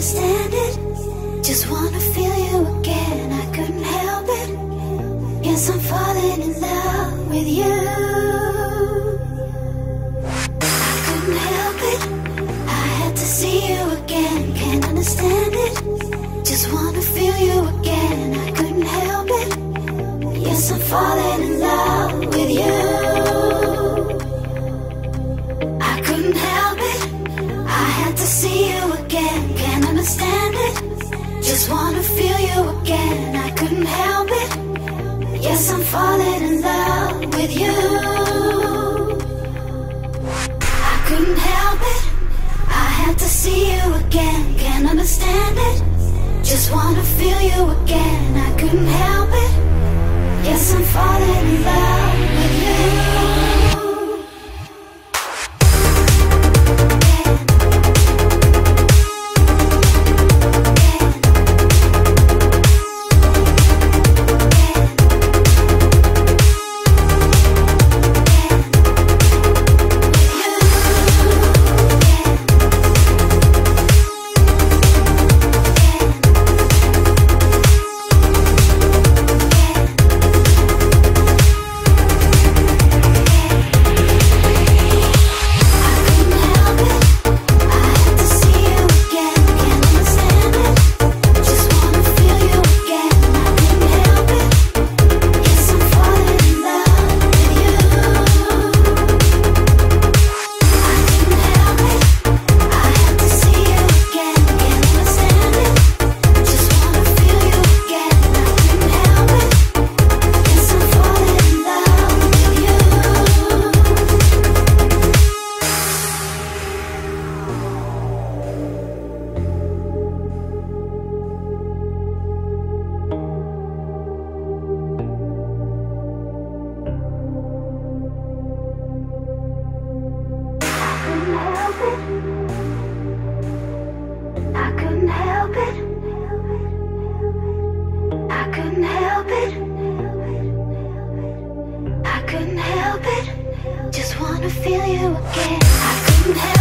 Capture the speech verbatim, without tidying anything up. understand it. Just wanna feel you again, I couldn't help it. Guess I'm falling in love with you. I couldn't help it, I had to see you again. Can't understand it, just wanna feel you again. I couldn't help it, guess I'm falling in love with you. I couldn't help it, I had to see you again, can't understand it. Just wanna feel you again, I couldn't help it. Yes, I'm falling in love with you. I couldn't help it, I had to see you again, can't understand it. Just wanna feel you again, I couldn't help it. Yes, I'm falling in love with you. I couldn't help it, just wanna feel you again. I couldn't help it.